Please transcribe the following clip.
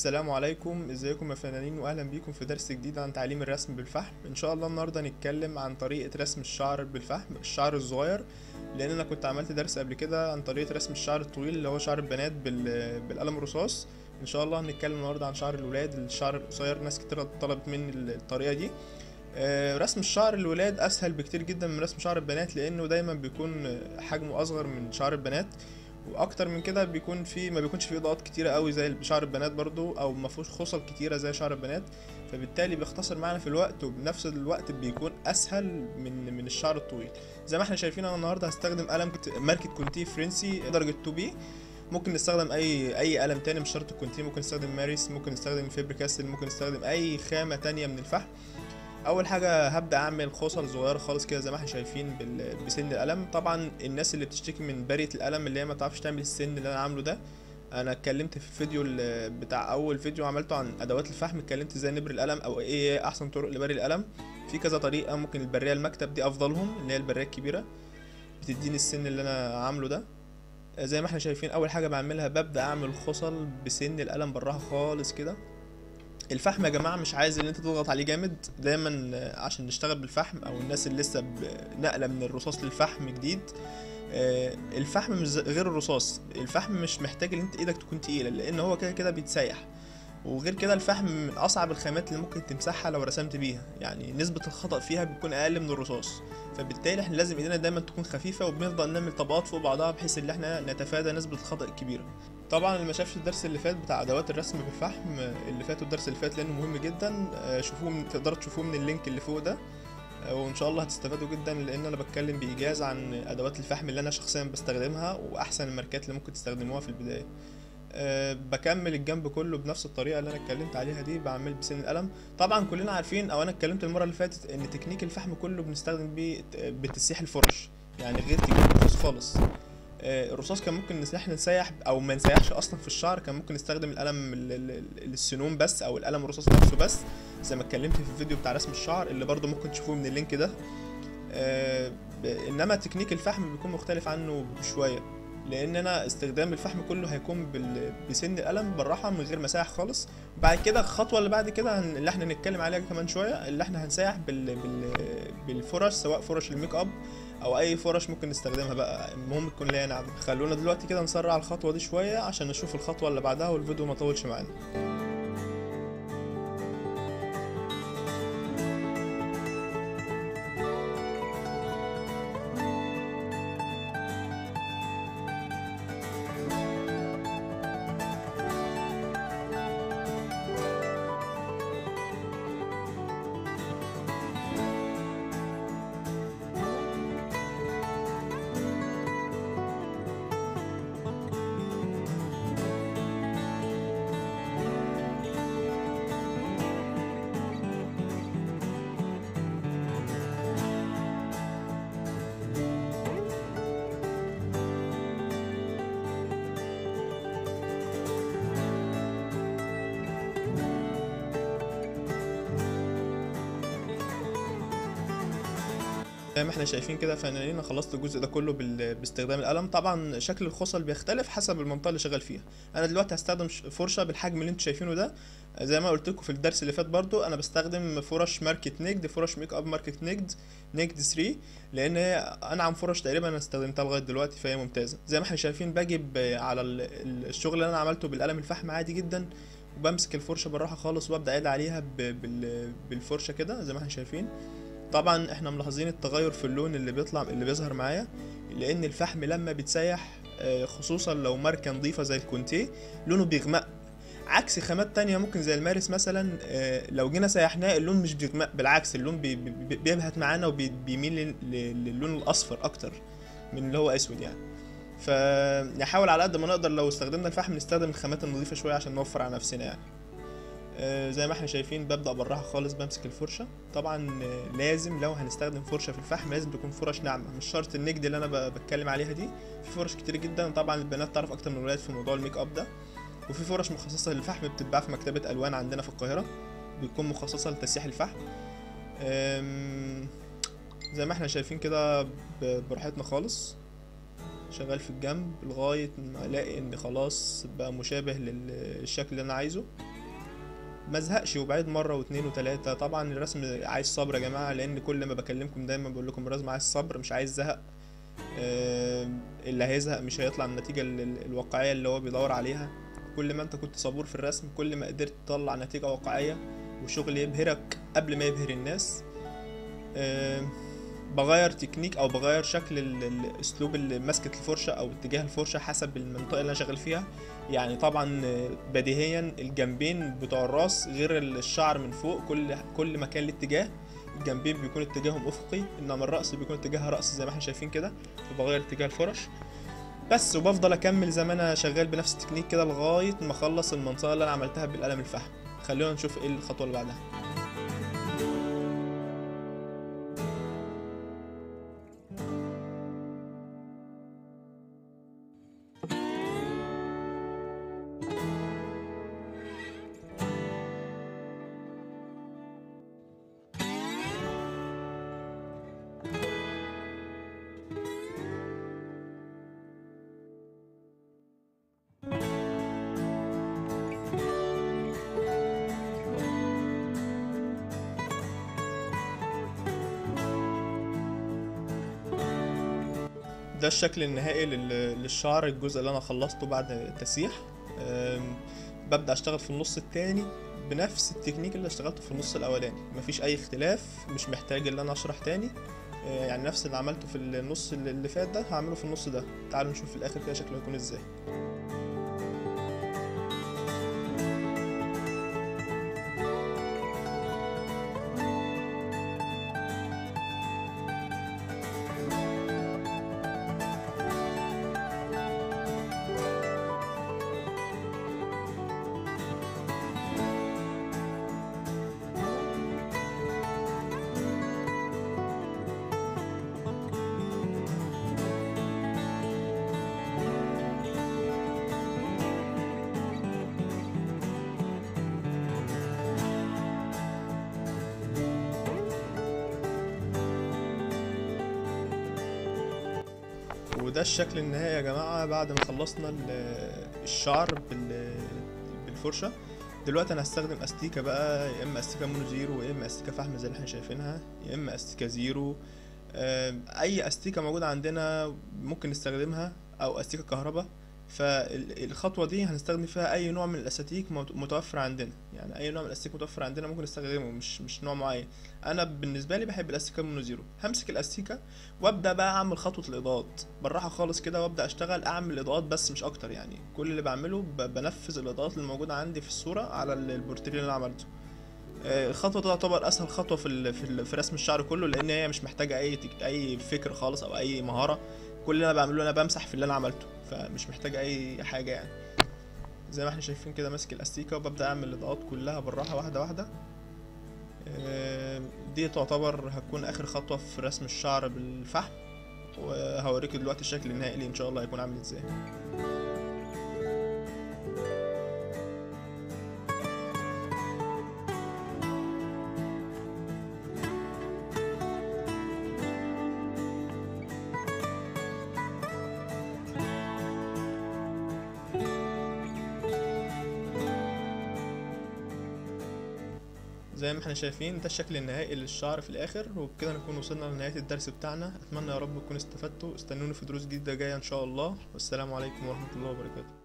السلام عليكم، ازيكم يا فنانين واهلا بيكم في درس جديد عن تعليم الرسم بالفحم. ان شاء الله النهارده هنتكلم عن طريقه رسم الشعر بالفحم، الشعر الصغير، لان انا كنت عملت درس قبل كده عن طريقه رسم الشعر الطويل اللي هو شعر البنات بالقلم الرصاص. ان شاء الله هنتكلم النهارده عن شعر الولاد، الشعر القصير. ناس كتير طلبت مني الطريقه دي. رسم الشعر الولاد اسهل بكتير جدا من رسم شعر البنات، لانه دايما بيكون حجمه اصغر من شعر البنات، واكتر من كده بيكون ما بيكونش فيه اضاءات كتيره قوي زي شعر البنات برضو، او ما فيهوش خصل كتيره زي شعر البنات، فبالتالي بيختصر معانا في الوقت، وبنفس الوقت بيكون اسهل من الشعر الطويل. زي ما احنا شايفين انا النهارده هستخدم قلم ماركه كونتي فرنسي درجه 2B. ممكن نستخدم اي قلم تاني مش شرط الكونتي، ممكن نستخدم ماريس، ممكن نستخدم فيبر كاستل، ممكن نستخدم اي خامه تانية من الفحم. اول حاجه هبدا اعمل خصل صغيره خالص كده زي ما احنا شايفين بسن القلم. طبعا الناس اللي بتشتكي من بريه القلم اللي هي ما تعرفش تعمل السن اللي انا عامله ده، انا اتكلمت في الفيديو بتاع اول فيديو عملته عن ادوات الفحم، اتكلمت ازاي نبري القلم او ايه احسن طرق لبري القلم. في كذا طريقه، ممكن البريه المكتب دي افضلهم، اللي هي البريه الكبيره بتديني السن اللي انا عامله ده. زي ما احنا شايفين اول حاجه بعملها ببدا اعمل خصل بسن القلم براها خالص كده. الفحم يا جماعه مش عايز ان انت تضغط عليه جامد دايما عشان نشتغل بالفحم، او الناس اللي لسه نقله من الرصاص للفحم جديد. الفحم مش غير الرصاص، الفحم مش محتاج ان انت ايدك تكون تقيله لان هو كده كده بيتسيح، وغير كده الفحم من اصعب الخامات اللي ممكن تمسحها لو رسمت بيها، يعني نسبه الخطا فيها بتكون اقل من الرصاص، فبالتالي احنا لازم ايدينا دايما تكون خفيفه، وبنفضل نعمل طبقات فوق بعضها بحيث ان احنا نتفادى نسبه الخطا الكبيره. طبعا اللي ما شافش الدرس اللي فات بتاع ادوات الرسم بالفحم اللي فات والدرس اللي فات لانه مهم جدا، شوفوه، تقدروا تشوفوه من اللينك اللي فوق ده، وان شاء الله هتستفادوا جدا، لان انا بتكلم بايجاز عن ادوات الفحم اللي انا شخصيا بستخدمها واحسن الماركات اللي ممكن تستخدموها في البدايه. بكمل الجنب كله بنفس الطريقه اللي انا اتكلمت عليها دي، بعمل بسن القلم. طبعا كلنا عارفين، او انا اتكلمت المره اللي فاتت، ان تكنيك الفحم كله بنستخدم بيه بتسيح الفرش، يعني غير تكنيك الرصاص خالص. الرصاص كان ممكن احنا نسيح او ما نسيحش اصلا في الشعر، كان ممكن نستخدم القلم السنون بس، او القلم الرصاص نفسه بس، زي ما اتكلمت في الفيديو بتاع رسم الشعر اللي برضو ممكن تشوفوه من اللينك ده. انما تكنيك الفحم بيكون مختلف عنه شويه، لان انا استخدام الفحم كله هيكون بسن القلم بالراحه من غير مساح خالص. بعد كده الخطوه اللي بعد كده اللي احنا هنتكلم عليها كمان شويه، اللي احنا هنسيح بالفرش، سواء فرش الميك اب او اي فرش ممكن نستخدمها بقى، المهم تكون ليها نعم. خلونا دلوقتي كده نسرع الخطوه دي شويه عشان نشوف الخطوه اللي بعدها والفيديو ما طولش معانا. زي ما احنا شايفين كده فنانين، انا خلصت الجزء ده كله باستخدام القلم. طبعا شكل الخصل بيختلف حسب المنطقه اللي شغال فيها. انا دلوقتي هستخدم فرشه بالحجم اللي انتوا شايفينه ده، زي ما قلت لكم في الدرس اللي فات برضو انا بستخدم فرش ماركه نجد، فرش ميك اب ماركه نجد 3، لان هي انعم فرش تقريبا انا استخدمتها لغايه دلوقتي، فهي ممتازه. زي ما احنا شايفين بجيب على الشغل اللي انا عملته بالقلم الفحم عادي جدا، وبمسك الفرشه بالراحه خالص وابدا اعيد عليها بالفرشه كده زي ما احنا شايفين. طبعا احنا ملاحظين التغير في اللون اللي بيطلع اللي بيظهر معايا، لان الفحم لما بيتسيح خصوصا لو ماركه نظيفه زي الكونتيه لونه بيغمق، عكس خامات تانية ممكن زي المارس مثلا، لو جينا سيحناه اللون مش بيغمق، بالعكس اللون بيبهت معانا وبيميل للون الاصفر اكتر من اللي هو اسود يعني. فنحاول على قد ما نقدر لو استخدمنا الفحم نستخدم الخامات النظيفه شويه عشان نوفر على نفسنا يعني. زي ما احنا شايفين ببدأ بالراحة خالص بمسك الفرشة. طبعا لازم لو هنستخدم فرشة في الفحم لازم تكون فرش ناعمة، مش شرط النجد اللي انا بتكلم عليها دي، في فرش كتير جدا. طبعا البنات تعرف اكتر من الولاد في موضوع الميك اب ده، وفي فرش مخصصة للفحم بتتباع في مكتبة الوان عندنا في القاهرة، بتكون مخصصة لتسيح الفحم. زي ما احنا شايفين كده براحتنا خالص، شغال في الجنب لغاية ما الاقي ان خلاص بقى مشابه للشكل اللي انا عايزه. مزهقش، وبعيد مره واثنين وثلاثه. طبعا الرسم عايز صبر يا جماعه، لان كل ما بكلمكم دايما بقول لكم الرسم عايز صبر مش عايز زهق. اللي هيزهق مش هيطلع النتيجه الواقعيه اللي هو بيدور عليها. كل ما انت كنت صبور في الرسم كل ما قدرت تطلع نتيجه واقعيه وشغل يبهرك قبل ما يبهر الناس. بغير تكنيك او بغير شكل الاسلوب اللي ماسكه الفرشه او اتجاه الفرشه حسب المنطقه اللي انا شغال فيها. يعني طبعا بديهيا الجنبين بتوع الراس غير الشعر من فوق، كل مكان ليه اتجاه. الجنبين بيكون اتجاههم افقي، انما الراس بيكون اتجاهها راس زي ما احنا شايفين كده. فبغير اتجاه الفرش بس، وبفضل اكمل زي ما انا شغال بنفس التكنيك كده لغايه ما اخلص المنطقه اللي انا عملتها بالقلم الفحم. خلونا نشوف ايه الخطوه اللي بعدها. ده الشكل النهائي للشعر، الجزء اللي انا خلصته بعد تسيح. ببدأ اشتغل في النص التاني بنفس التكنيك اللي اشتغلته في النص الاولاني، مفيش اي اختلاف، مش محتاج ان انا اشرح تاني. يعني نفس اللي عملته في النص اللي فات ده هعمله في النص ده. تعالوا نشوف في الاخر كده شكله هيكون ازاي. وده الشكل النهائي يا جماعه بعد ما خلصنا الشعر بالفرشه. دلوقتي انا هستخدم استيكه بقى، يا اما استيكه مونو زيرو يا اما استيكه فحم زي اللي احنا شايفينها يا اما استيكه زيرو. اي استيكه موجوده عندنا ممكن نستخدمها، او استيكه كهرباء. فالخطوه دي هنستخدم فيها اي نوع من الاساتيك متوفر عندنا، يعني اي نوع من الاستيك متوفر عندنا ممكن نستخدمه، مش نوع معين. انا بالنسبه لي بحب الاستيكه المونو زيرو. همسك الاستيكه وابدا بقى اعمل خطوه الاضاءات بالراحه خالص كده، وابدا اشتغل اعمل اضاءات بس مش اكتر. يعني كل اللي بعمله بنفذ الاضاءات اللي موجوده عندي في الصوره على البورتريه اللي انا عملته. الخطوه دي تعتبر اسهل خطوه في رسم الشعر كله، لان هي مش محتاجه اي فكر خالص او اي مهاره. كل اللي انا بعمله انا بمسح في اللي انا عملته، فمش محتاج اي حاجه. يعني زي ما احنا شايفين كده ماسك الاستيكه وببدا اعمل الاضاءات كلها بالراحه واحده واحده. دي تعتبر هتكون اخر خطوه في رسم الشعر بالفحم، وهوريكم دلوقتي الشكل النهائي اللي ان شاء الله هيكون عامل ازاي. زي ما احنا شايفين ده الشكل النهائي للشعر في الاخر. وبكده نكون وصلنا لنهايه الدرس بتاعنا. اتمنى يا رب تكونوا استفدتوا. استنوني في دروس جديده جايه ان شاء الله، والسلام عليكم ورحمه الله وبركاته.